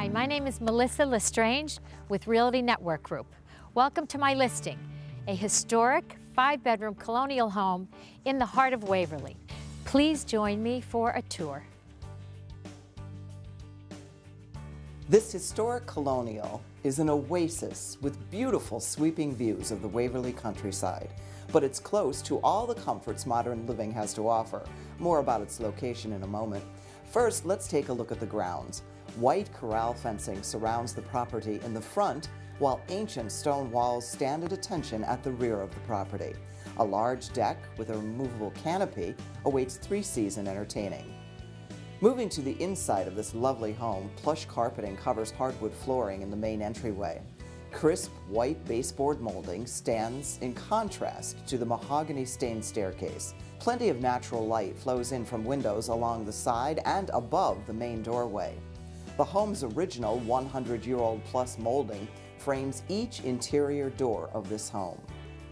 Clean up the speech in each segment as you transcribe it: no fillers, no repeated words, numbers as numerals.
Hi, my name is Melissa Lestrange with Realty Network Group. Welcome to my listing, a historic 5-bedroom colonial home in the heart of Waverly. Please join me for a tour. This historic colonial is an oasis with beautiful sweeping views of the Waverly countryside, but it's close to all the comforts modern living has to offer. More about its location in a moment. First, let's take a look at the grounds. White corral fencing surrounds the property in the front, while ancient stone walls stand at attention at the rear of the property. A large deck with a removable canopy awaits three-season entertaining. Moving to the inside of this lovely home, plush carpeting covers hardwood flooring in the main entryway. Crisp white baseboard molding stands in contrast to the mahogany stained staircase. Plenty of natural light flows in from windows along the side and above the main doorway. The home's original 100-year-old plus molding frames each interior door of this home.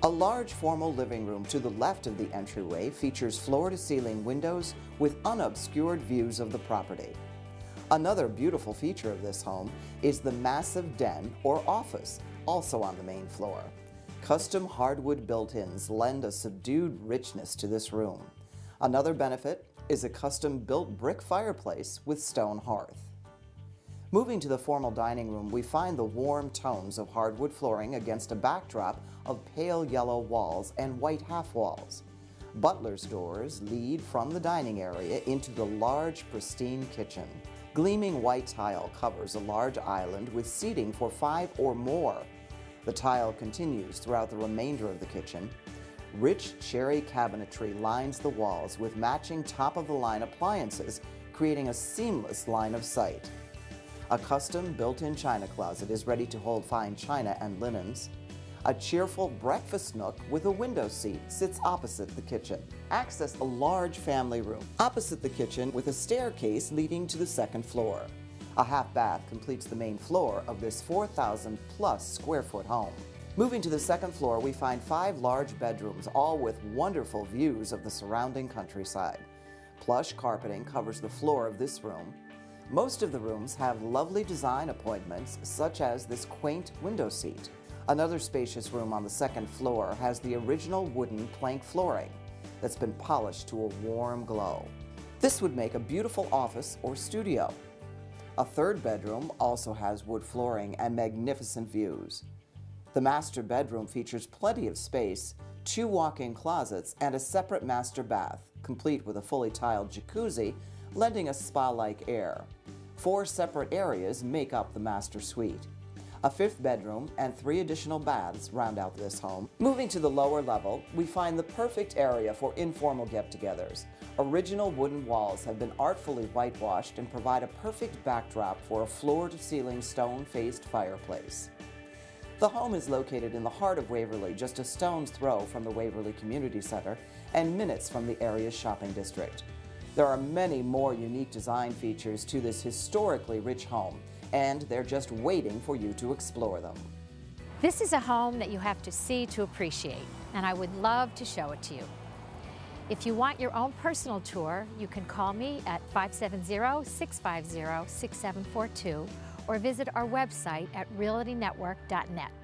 A large formal living room to the left of the entryway features floor-to-ceiling windows with unobscured views of the property. Another beautiful feature of this home is the massive den or office, also on the main floor. Custom hardwood built-ins lend a subdued richness to this room. Another benefit is a custom-built brick fireplace with stone hearth. Moving to the formal dining room, we find the warm tones of hardwood flooring against a backdrop of pale yellow walls and white half walls. Butler's doors lead from the dining area into the large, pristine kitchen. Gleaming white tile covers a large island with seating for 5 or more. The tile continues throughout the remainder of the kitchen. Rich cherry cabinetry lines the walls with matching top-of-the-line appliances, creating a seamless line of sight. A custom built-in china closet is ready to hold fine china and linens. A cheerful breakfast nook with a window seat sits opposite the kitchen. Access a large family room opposite the kitchen with a staircase leading to the second floor. A half bath completes the main floor of this 4,000-plus square foot home. Moving to the second floor, we find 5 large bedrooms, all with wonderful views of the surrounding countryside. Plush carpeting covers the floor of this room. Most of the rooms have lovely design appointments, such as this quaint window seat. Another spacious room on the second floor has the original wooden plank flooring that's been polished to a warm glow. This would make a beautiful office or studio. A third bedroom also has wood flooring and magnificent views. The master bedroom features plenty of space, 2 walk-in closets, and a separate master bath, complete with a fully tiled jacuzzi, lending a spa-like air. 4 separate areas make up the master suite. A 5th bedroom and 3 additional baths round out this home. Moving to the lower level, we find the perfect area for informal get-togethers. Original wooden walls have been artfully whitewashed and provide a perfect backdrop for a floor-to-ceiling stone-faced fireplace. The home is located in the heart of Waverly, just a stone's throw from the Waverly Community Center and minutes from the area's shopping district. There are many more unique design features to this historically rich home, and they're just waiting for you to explore them. This is a home that you have to see to appreciate, and I would love to show it to you. If you want your own personal tour, you can call me at 570-650-6742 or visit our website at realtynetwork.net.